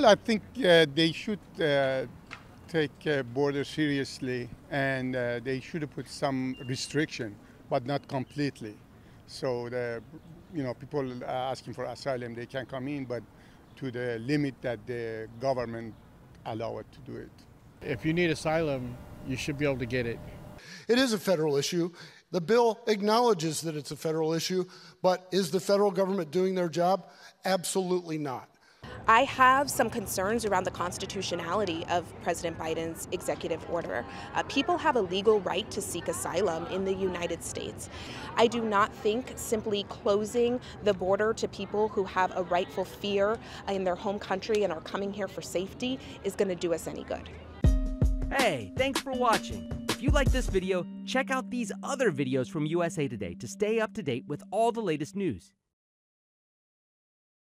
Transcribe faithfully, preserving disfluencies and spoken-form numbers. Well, I think uh, they should uh, take uh, border seriously, and uh, they should put some restriction, but not completely. So the, you know, people asking for asylum, they can come in, but to the limit that the government allow it to do it. If you need asylum, you should be able to get it. It is a federal issue. The bill acknowledges that it's a federal issue, but is the federal government doing their job? Absolutely not. I have some concerns around the constitutionality of President Biden's executive order. Uh, people have a legal right to seek asylum in the United States. I do not think simply closing the border to people who have a rightful fear in their home country and are coming here for safety is going to do us any good. Hey, thanks for watching. If you like this video, check out these other videos from U S A Today to stay up to date with all the latest news.